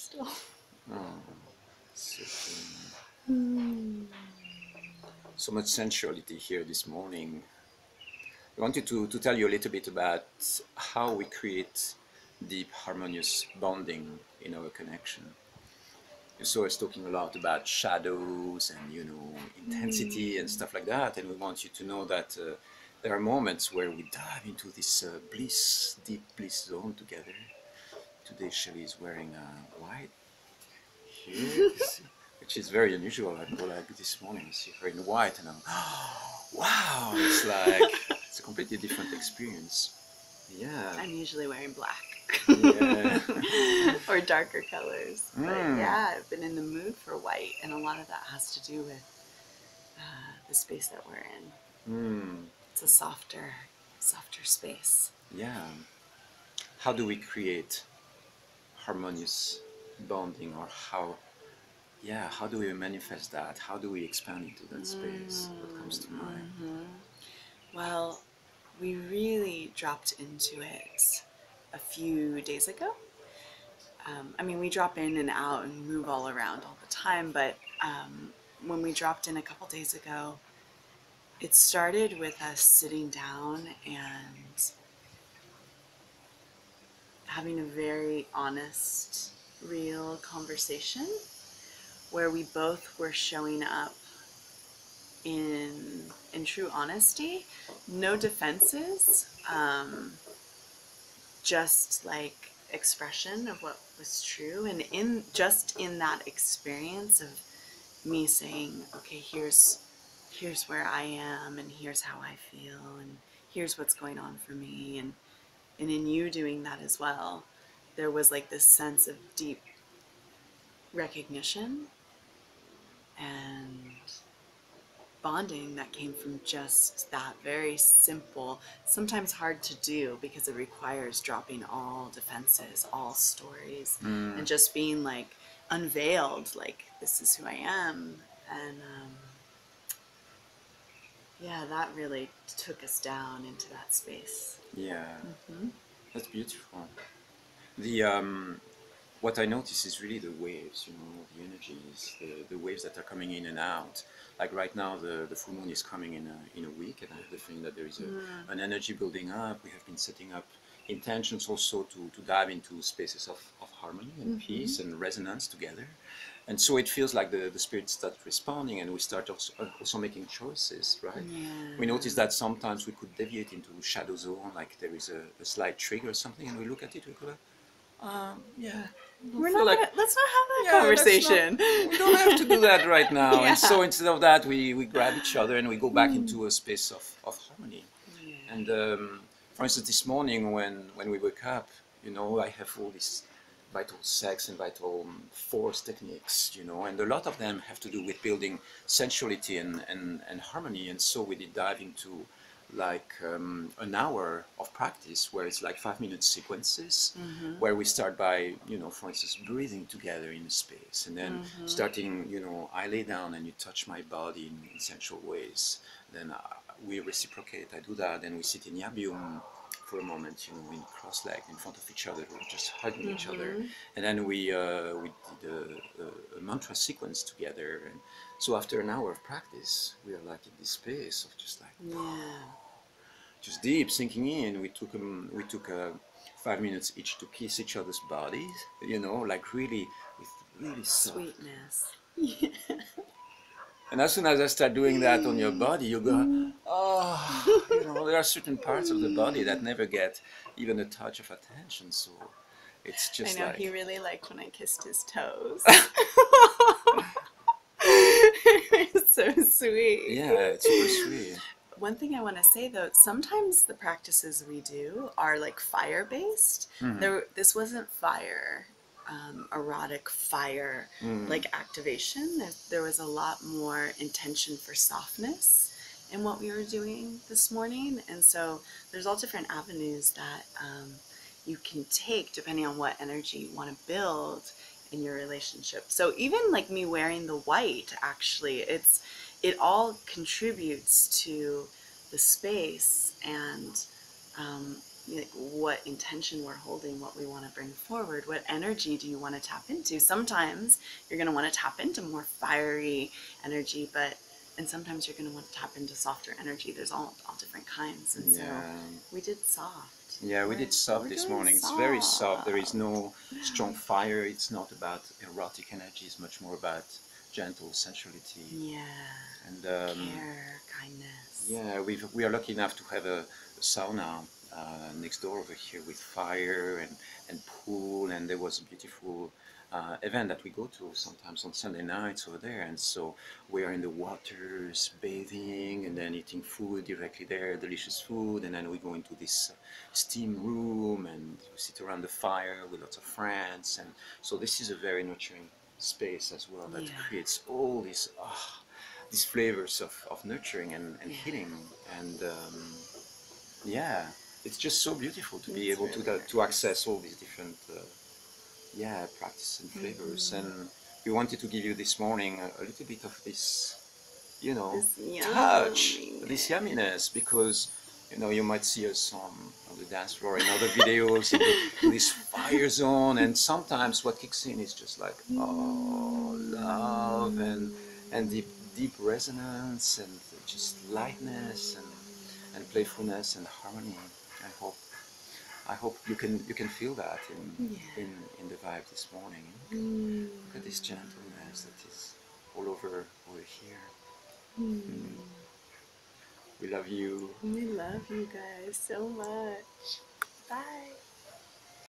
still. Oh, so much sensuality here this morning. I wanted to tell you a little bit about how we create deep, harmonious bonding in our connection. You saw us talking a lot about shadows and, you know, intensity and stuff like that, and we want you to know that there are moments where we dive into this bliss, deep bliss zone together. Today Shelley is wearing white here, which is very unusual. I go like this morning, I see her in white and I'm, oh, wow, it's like, it's a completely different experience. Yeah. I'm usually wearing black. Yeah. Or darker colors. But yeah, I've been in the mood for white, and a lot of that has to do with the space that we're in. It's a softer space. Yeah. How do we create harmonious bonding, or how do we manifest that? How do we expand into that space? What comes to mind? Well, we really dropped into it a few days ago. I mean, we drop in and out and move all around all the time, but when we dropped in a couple days ago, it started with us sitting down and having a very honest, real conversation where we both were showing up in true honesty, no defenses, just like expression of what was true. And in that experience of me saying, okay, here's where I am, and here's how I feel, and here's what's going on for me, and in you doing that as well, there was like this sense of deep recognition and bonding that came from just that very simple, sometimes hard to do because it requires dropping all defenses, all stories, and just being like unveiled, like this is who I am. And yeah, that really took us down into that space. Yeah, that's beautiful. The what I notice is really the waves, you know, the energies, the waves that are coming in and out. Like right now, the full moon is coming in a week, and I have the feeling that there is an energy building up. We have been setting up intentions also to dive into spaces of harmony and peace and resonance together. And so it feels like the spirit starts responding, and we start also making choices, right? Yeah. We notice that sometimes we could deviate into shadow zone, like there is a slight trigger or something, and we look at it, we go like, let's not have that conversation. We don't have to do that right now. And so instead of that, we grab each other and we go back into a space of harmony. Yeah. And for instance, this morning when we wake up, you know, I have all these vital sex and vital force techniques, you know, and a lot of them have to do with building sensuality and harmony. And so we did dive into like an hour of practice where it's like 5-minute sequences where we start by, you know, for instance, breathing together in a space, and then starting, you know, I lay down and you touch my body in sensual ways. Then we reciprocate, I do that, and we sit in Yabyum for a moment, you know, in cross-legged in front of each other, or just hugging each other, and then we did a mantra sequence together. And so after an hour of practice, we are like in this space of just like, just deep sinking in. We took 5 minutes each to kiss each other's bodies, you know, like really with really soft sweetness. And as soon as I start doing that on your body, you go, oh, you know, there are certain parts of the body that never get even a touch of attention. So it's just like... I know, he really liked when I kissed his toes. It's so sweet. Yeah, it's super sweet. One thing I want to say, though, sometimes the practices we do are like fire-based. This wasn't fire. Erotic fire like activation. There was a lot more intention for softness in what we were doing this morning, and so there's all different avenues that you can take depending on what energy you want to build in your relationship. So even like me wearing the white, actually it all contributes to the space and like what intention we're holding, what we want to bring forward, what energy do you want to tap into. Sometimes you're going to want to tap into more fiery energy, and sometimes you're going to want to tap into softer energy. There's all different kinds. And yeah. So we did soft. Yeah, we did soft this morning. Soft. It's very soft. There is no strong fire. It's not about erotic energy. It's much more about gentle sensuality. Yeah. And care, kindness. Yeah, we are lucky enough to have a sauna next door over here with fire and pool, and there was a beautiful event that we go to sometimes on Sunday nights over there, and so we are in the waters bathing and then eating food directly there, delicious food, and then we go into this steam room and we sit around the fire with lots of friends, and so this is a very nurturing space as well that creates all these flavors of nurturing and healing, and it's just so beautiful to be able to access all these different practice and flavors, and we wanted to give you this morning a little bit of this, touch, this yumminess, because you might see us on the dance floor in other videos, in this fire zone, and sometimes what kicks in is just like love and deep resonance and just lightness and playfulness and harmony. I hope you can feel that in the vibe this morning. Look at this gentleness that is all over here. We love you. We love you guys so much. Bye.